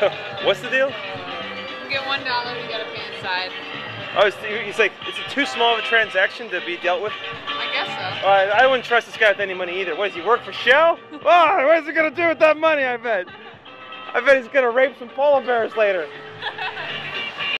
So what's the deal? You get $1 to get a pay inside. Oh, he's like, it's too small of a transaction to be dealt with? I guess so. I wouldn't trust this guy with any money either. What, does he work for Shell? Oh, what is he going to do with that money, I bet? I bet he's going to rape some polar bears later.